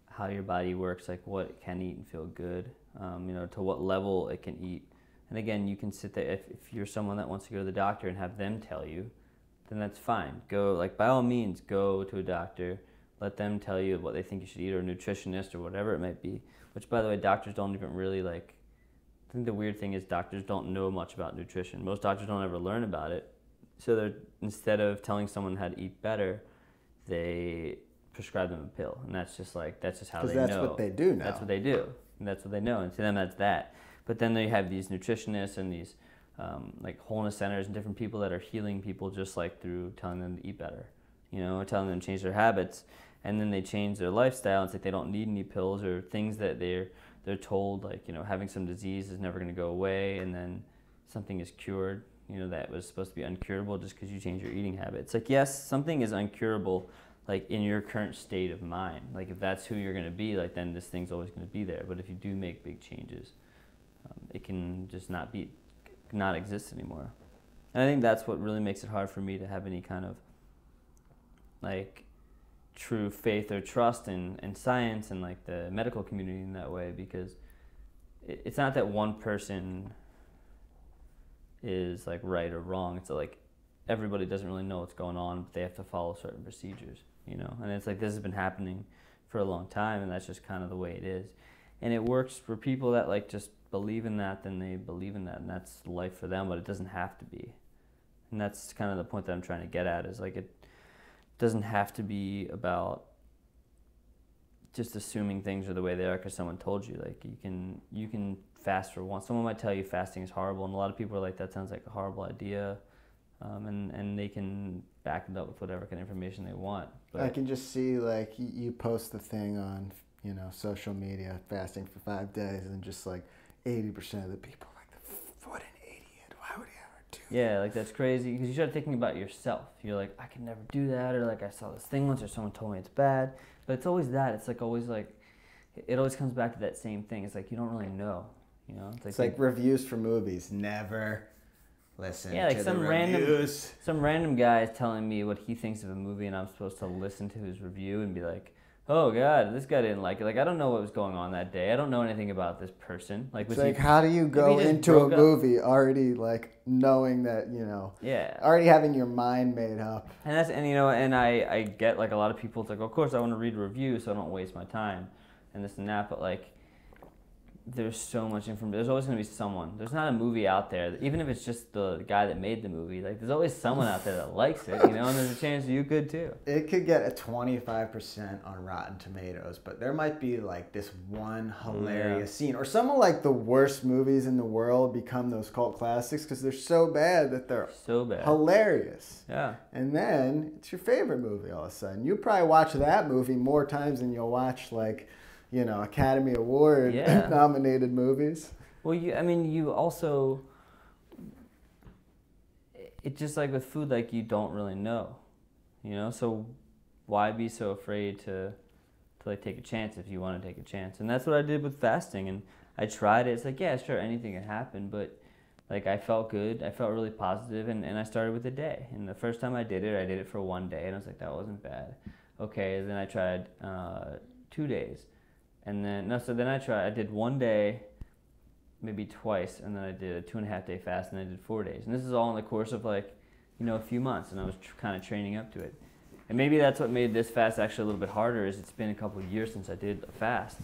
how your body works, like, what it can eat and feel good, you know, to what level it can eat. And again, you can sit there, if you're someone that wants to go to the doctor and have them tell you, then that's fine. Go, like, by all means, go to a doctor, let them tell you what they think you should eat, or a nutritionist, or whatever it might be. Which, by the way, doctors don't even really, like, I think the weird thing is doctors don't know much about nutrition. Most doctors don't ever learn about it. So they're, instead of telling someone how to eat better, they prescribe them a pill. And that's just, like, that's just how they know. Because that's what they do now. That's what they do. And that's what they know. And to them, that's that. But then they have these nutritionists and these like wholeness centers and different people that are healing people just, like, through telling them to eat better, you know, or telling them to change their habits. And then they change their lifestyle and say they don't need any pills or things that they're told, like, you know, having some disease is never going to go away, and then something is cured, you know, that was supposed to be uncurable just because you change your eating habits. Like, yes, something is uncurable, like, in your current state of mind. Like, if that's who you're going to be, like, then this thing's always going to be there. But if you do make big changes, it can just not exist anymore. And I think that's what really makes it hard for me to have any kind of, like, true faith or trust in science and, like, the medical community in that way, because it's not that one person is, like, right or wrong. It's like everybody doesn't really know what's going on, but they have to follow certain procedures, you know? And it's like, this has been happening for a long time, and that's just kind of the way it is. And it works for people that, like, just believe in that, then they believe in that, and that's life for them, but it doesn't have to be. And that's kind of the point that I'm trying to get at, is, like, it doesn't have to be about just assuming things are the way they are because someone told you. Like, you can fast for once. Someone might tell you fasting is horrible, and a lot of people are like, that sounds like a horrible idea, and they can back it up with whatever kind of information they want. But I can just see, like, you post the thing on, you know, social media, fasting for 5 days, and just, like, 80% of the people are like, what an idiot, why would he ever do that? Yeah, like, that's crazy, because you start thinking about yourself. You're like, I can never do that, or, like, I saw this thing once, or someone told me it's bad. But it's always that. It's, like, always, like, it always comes back to that same thing. It's like, you don't really know, you know? It's like reviews for movies. Never listen to the reviews. Some random guy is telling me what he thinks of a movie, and I'm supposed to listen to his review and be like, oh God, this guy didn't like it. Like, I don't know what was going on that day. I don't know anything about this person. Like, was like, how do you go into a movie already like knowing that, you know, already having your mind made up? And that's, and you know, and I get like a lot of people, it's like, of course I want to read reviews so I don't waste my time and this and that, but like, there's so much information. There's always going to be someone. There's not a movie out there, that, even if it's just the guy that made the movie. Like, there's always someone out there that likes it, you know. And there's a chance you could too. It could get a 25% on Rotten Tomatoes, but there might be like this one hilarious scene, or some of like the worst movies in the world become those cult classics because they're so bad that they're hilarious. Yeah. And then it's your favorite movie all of a sudden. You probably watch that movie more times than you'll watch like, you know, Academy Award nominated movies. Well, I mean, you also, it's just like with food, like you don't really know, you know? So why be so afraid to like take a chance if you want to take a chance? And that's what I did with fasting, and I tried it. It's like, yeah, sure, anything can happen, but like I felt good. I felt really positive, and I started with a day. And the first time I did it for one day, and I was like, that wasn't bad. Okay, and then I tried 2 days. And then, no, so then I did one day, maybe twice, and then I did a 2.5 day fast, and I did 4 days. And this is all in the course of like, you know, a few months, and I was kind of training up to it. And maybe that's what made this fast actually a little bit harder, is it's been a couple of years since I did a fast.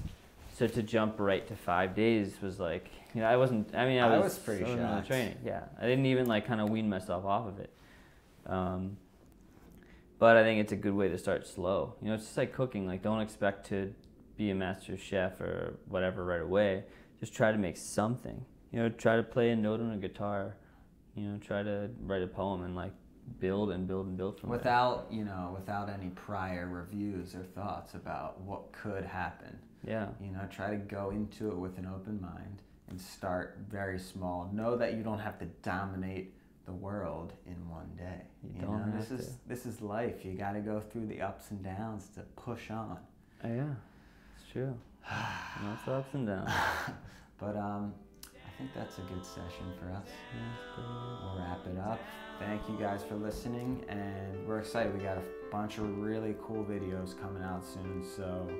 So to jump right to 5 days was like, you know, I wasn't, I mean, I was pretty shocked. In the training, yeah. I didn't even like kind of wean myself off of it. But I think it's a good way to start slow. You know, it's just like cooking, like don't expect to be a master chef or whatever right away. Just try to make something, you know, try to play a note on a guitar, you know, try to write a poem and like build and build and build from without there. You know, without any prior reviews or thoughts about what could happen. Yeah, you know, try to go into it with an open mind and start very small. Know that you don't have to dominate the world in one day. You don't know, this is life. You got to go through the ups and downs to push on. Yeah. True. Lots of ups and downs. But I think that's a good session for us. We'll wrap it up. Thank you guys for listening, and we're excited. We got a bunch of really cool videos coming out soon, so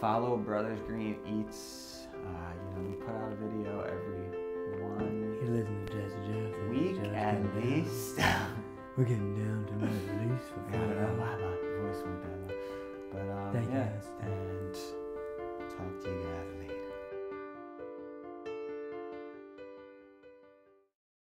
follow Brothers Green Eats. You know, we put out a video every week at least. We're getting down to at least. I don't know why my voice went down. But yeah, and